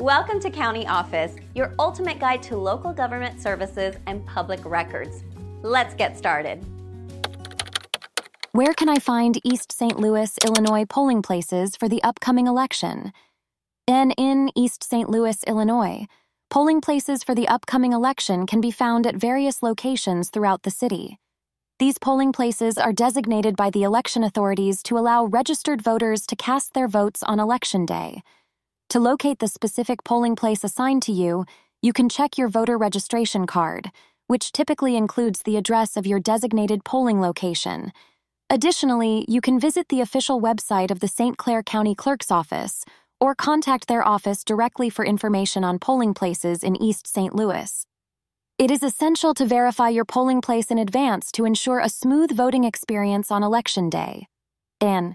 Welcome to County Office, your ultimate guide to local government services and public records. Let's get started. Where can I find East St. Louis, Illinois polling places for the upcoming election? Then in East St. Louis, Illinois, polling places for the upcoming election can be found at various locations throughout the city. These polling places are designated by the election authorities to allow registered voters to cast their votes on Election Day. To locate the specific polling place assigned to you, you can check your voter registration card, which typically includes the address of your designated polling location. Additionally, you can visit the official website of the St. Clair County Clerk's Office or contact their office directly for information on polling places in East St. Louis. It is essential to verify your polling place in advance to ensure a smooth voting experience on Election Day. Dan.